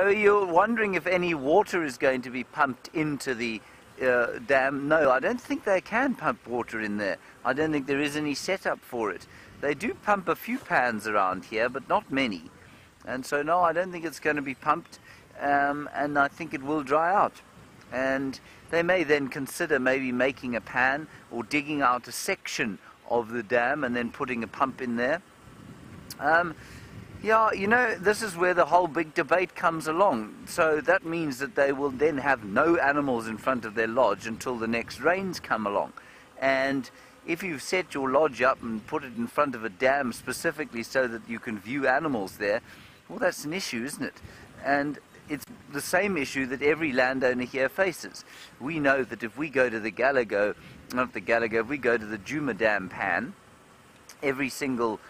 So you're wondering if any water is going to be pumped into the dam. No, I don't think they can pump water in there. I don't think there is any setup for it. They do pump a few pans around here, but not many. And so no, I don't think it's going to be pumped, and I think it will dry out. And they may then consider maybe making a pan or digging out a section of the dam and then putting a pump in there. Yeah, you know, this is where the whole big debate comes along. So that means that they will then have no animals in front of their lodge until the next rains come along. And if you've set your lodge up and put it in front of a dam specifically so that you can view animals there, well, that's an issue, isn't it? And it's the same issue that every landowner here faces. We know that if we go to the Galago, not the Galago, if we go to the Juma Dam Pan, every single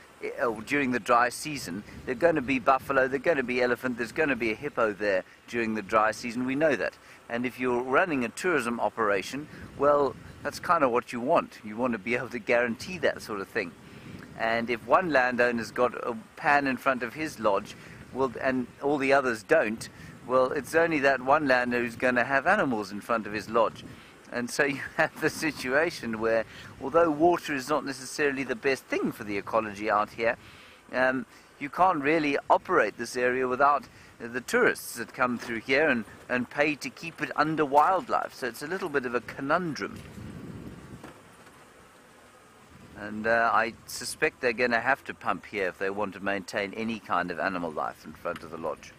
during the dry season, there are going to be buffalo, there are going to be elephant, there's going to be a hippo there during the dry season, we know that. And if you're running a tourism operation, well, that's kind of what you want. You want to be able to guarantee that sort of thing. And if one landowner's got a pan in front of his lodge, well, and all the others don't, well, it's only that one landowner who's going to have animals in front of his lodge. And so you have the situation where, although water is not necessarily the best thing for the ecology out here, you can't really operate this area without the tourists that come through here and pay to keep it under wildlife. So it's a little bit of a conundrum. And I suspect they're going to have to pump here if they want to maintain any kind of animal life in front of the lodge.